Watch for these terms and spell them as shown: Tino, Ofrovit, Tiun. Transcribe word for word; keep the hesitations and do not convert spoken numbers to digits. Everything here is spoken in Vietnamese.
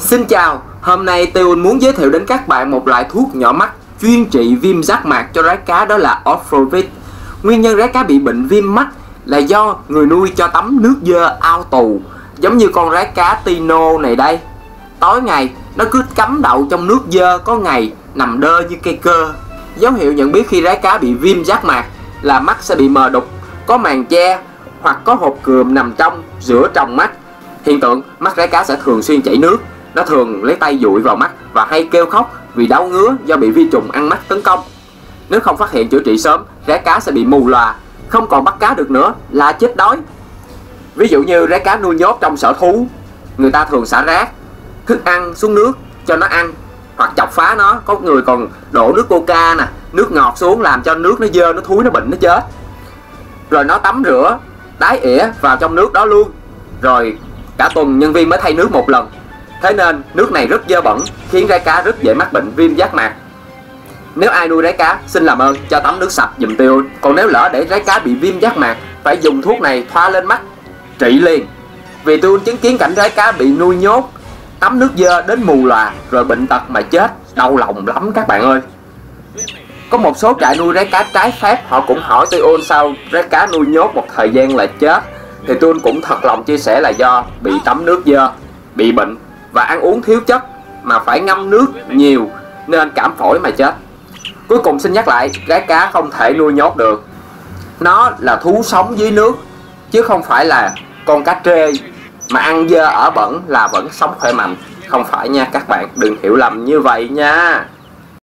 Xin chào, hôm nay Tiun muốn giới thiệu đến các bạn một loại thuốc nhỏ mắt chuyên trị viêm giác mạc cho rái cá, đó là Ofrovit. Nguyên nhân rái cá bị bệnh viêm mắt là do người nuôi cho tắm nước dơ ao tù, giống như con rái cá Tino này đây. Tối ngày, nó cứ cắm đậu trong nước dơ, có ngày nằm đơ như cây cơ. Dấu hiệu nhận biết khi rái cá bị viêm giác mạc là mắt sẽ bị mờ đục, có màng che hoặc có hột cườm nằm trong, giữa trong mắt. Hiện tượng mắt rái cá sẽ thường xuyên chảy nước. Nó thường lấy tay dụi vào mắt và hay kêu khóc vì đau ngứa do bị vi trùng ăn mắt tấn công. Nếu không phát hiện chữa trị sớm, rái cá sẽ bị mù lòa, không còn bắt cá được nữa là chết đói. Ví dụ như rái cá nuôi nhốt trong sở thú, người ta thường xả rác, thức ăn xuống nước cho nó ăn hoặc chọc phá nó. Có người còn đổ nước coca nè, nước ngọt xuống làm cho nước nó dơ, nó thúi, nó bệnh, nó chết. Rồi nó tắm rửa, đái ỉa vào trong nước đó luôn. Rồi cả tuần nhân viên mới thay nước một lần. Thế nên nước này rất dơ bẩn, khiến rái cá rất dễ mắc bệnh viêm giác mạc. Nếu ai nuôi rái cá, xin làm ơn cho tắm nước sạch giùm Tiun. Còn nếu lỡ để rái cá bị viêm giác mạc, phải dùng thuốc này thoa lên mắt, trị liền. Vì Tiun chứng kiến cảnh rái cá bị nuôi nhốt, tắm nước dơ đến mù lòa, rồi bệnh tật mà chết, đau lòng lắm các bạn ơi. Có một số trại nuôi rái cá trái phép, họ cũng hỏi Tiun sao rái cá nuôi nhốt một thời gian là chết. Thì Tiun cũng thật lòng chia sẻ là do bị tắm nước dơ, bị bệnh và ăn uống thiếu chất mà phải ngâm nước nhiều nên cảm phổi mà chết. Cuối cùng xin nhắc lại, rái cá không thể nuôi nhốt được. Nó là thú sống dưới nước chứ không phải là con cá trê mà ăn dơ ở bẩn là vẫn sống khỏe mạnh. Không phải nha các bạn, đừng hiểu lầm như vậy nha.